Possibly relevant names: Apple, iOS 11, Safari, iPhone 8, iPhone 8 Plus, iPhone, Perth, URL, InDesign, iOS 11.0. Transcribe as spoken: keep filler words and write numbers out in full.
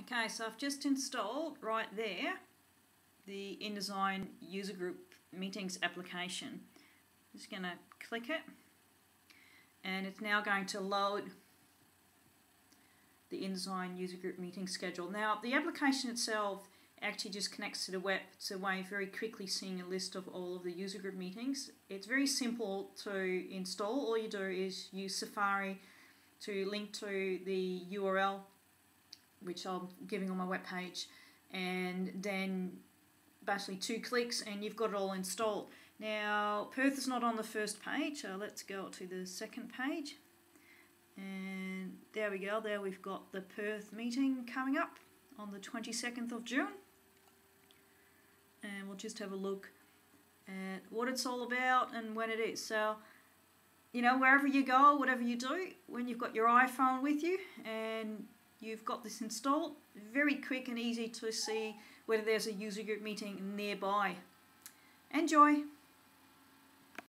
Okay, so I've just installed right there the InDesign user group meetings application. I'm just going to click it, and it's now going to load the InDesign user group meeting schedule. Now, the application itself actually just connects to the web. It's a way of very quickly seeing a list of all of the user group meetings. It's very simple to install. All you do is use Safari to link to the U R L, which I'm giving on my web page, and then basically two clicks and you've got it all installed. Now, Perth is not on the first page, so let's go to the second page. And there we go, there we've got the Perth meeting coming up on the twenty-second of June. And we'll just have a look at what it's all about and when it is. So, you know, wherever you go, whatever you do, when you've got your iPhone with you and you've got this installed, very quick and easy to see whether there's a user group meeting nearby. Enjoy!